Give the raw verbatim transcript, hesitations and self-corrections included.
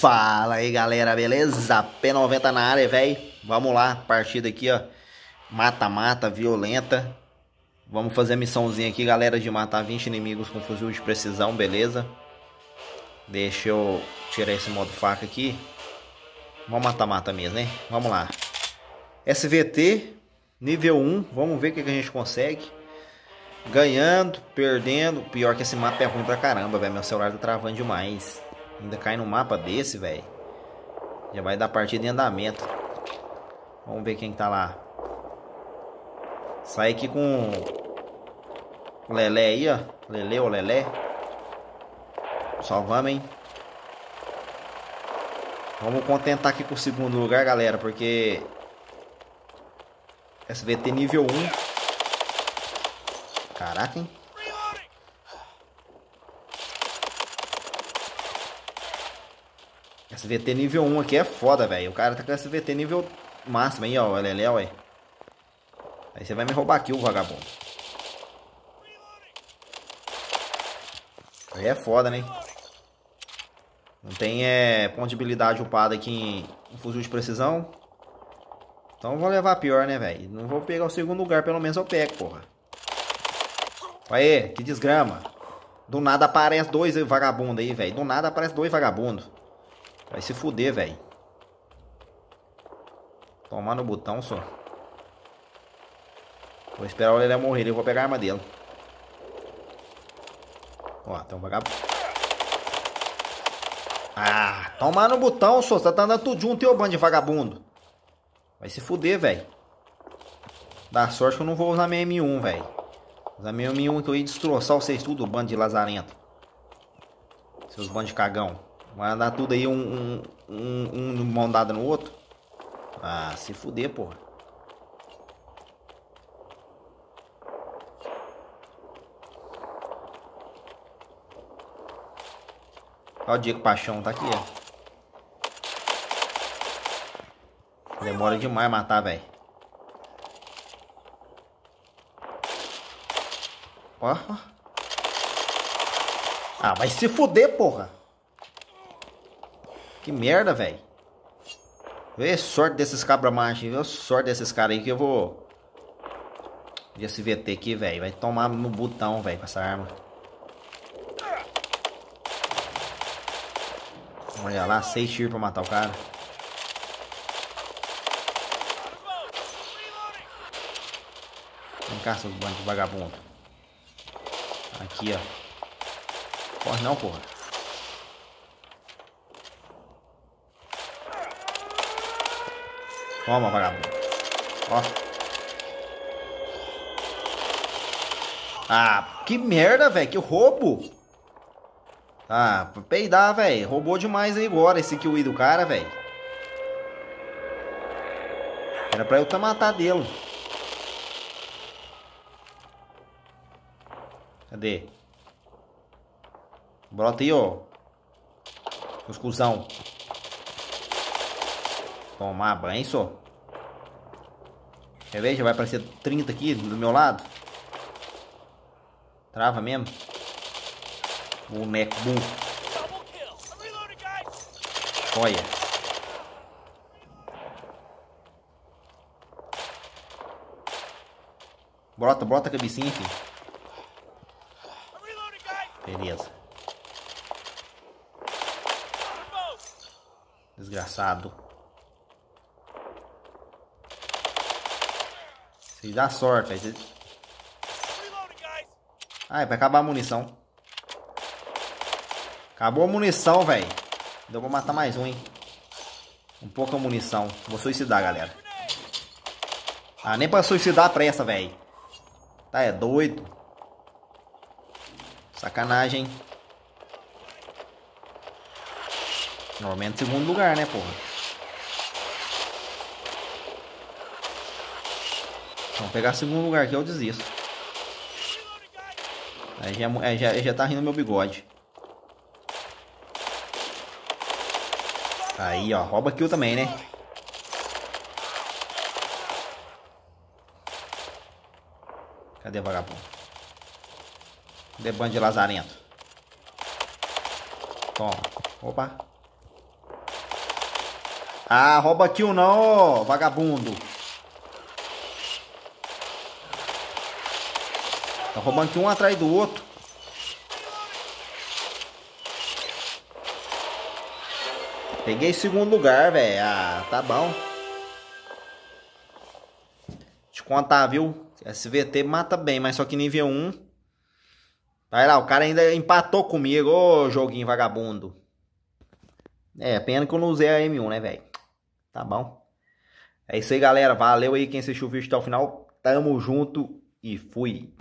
Fala aí galera, beleza? P noventa na área, velho. Vamos lá, partida aqui, ó. Mata-mata, violenta. Vamos fazer a missãozinha aqui, galera, de matar vinte inimigos com fuzil de precisão, beleza? Deixa eu tirar esse modo faca aqui. Vamos mata-mata mesmo, né? Vamos lá. S V T, nível um. Vamos ver o que a gente consegue. Ganhando, perdendo. Pior que esse mapa é ruim pra caramba, velho. Meu celular tá travando demais. Ainda cai no mapa desse, velho. Já vai dar partida em andamento. Vamos ver quem tá lá. Sai aqui com o Lelé aí, ó. Lelé ou Lelé. Só vamos, hein. Vamos contentar aqui com o segundo lugar, galera. Porque S V T nível um. Caraca, hein. S V T nível um aqui é foda, velho. O cara tá com S V T nível máximo aí, ó. O Lelé, ué. Aí você vai me roubar aqui, o vagabundo. Aí é foda, né? Não tem é, ponto de habilidade upada aqui em, em fuzil de precisão. Então eu vou levar a pior, né, velho? Não vou pegar o segundo lugar, pelo menos eu pego, porra. Aê, que desgrama. Do nada aparece dois vagabundos aí, velho. Do nada aparece dois vagabundos. Vai se fuder, velho. Tomar no botão, só. Vou esperar o Lelé morrer. Eu vou pegar a arma dele. Ó, tem um vagabundo. Ah, tomar no botão, só. Você tá andando tudo junto, teu bando de vagabundo. Vai se fuder, velho. Dá sorte que eu não vou usar minha M um, velho. Usar minha M um que eu ia destroçar vocês tudo, bando de lazarento. Seus bandos de cagão. Vai andar tudo aí, um, um, um, um mão dada no outro. Ah, se fuder, porra. Olha o Diego Paixão, tá aqui, ó. Demora demais matar, velho. Ó. Ah, vai se fuder, porra. Que merda, velho. Vê sorte desses cabra macho. Vê sorte desses caras aí que eu vou... De S V T aqui, velho. Vai tomar no botão, velho, com essa arma. Olha lá, seis tiros pra matar o cara. Vem cá, seus bandos de vagabundo. Aqui, ó. Corre não, porra. Toma, vagabundo. Ó. Ah, que merda, velho. Que roubo. Ah, pra peidar, velho. Roubou demais aí agora esse kiwi do cara, velho. Era pra eu tá matar dele. Cadê? Brota aí, ó. Os cuzão. Tomar banho, só. Quer ver? Já vai aparecer trinta aqui do meu lado. Trava mesmo. Boneco burro. Olha. Brota, brota a cabecinha, filho. Beleza. Desgraçado. Vocês dá sorte, velho. Ah, é pra acabar a munição. Acabou a munição, velho. Eu vou matar mais um, hein. Um pouco a munição. Vou suicidar, galera. Ah, nem pra suicidar pressa, velho. Tá, é doido. Sacanagem. Normalmente segundo lugar, né, porra. Vamos pegar segundo lugar aqui, eu desisto. Aí já, já, já tá rindo meu bigode. Aí, ó. Rouba kill também, né? Cadê vagabundo? Cadê bando de lazarento? Toma. Opa. Ah, rouba kill não, ó, vagabundo. Tá roubando aqui um atrás do outro. Peguei segundo lugar, velho. Ah, tá bom. Te contar, viu? S V T mata bem, mas só que nível um. Vai lá, o cara ainda empatou comigo. Ô, joguinho vagabundo. É, pena que eu não usei a M um, né, velho? Tá bom. É isso aí, galera. Valeu aí quem assistiu o vídeo até o final. Tamo junto e fui.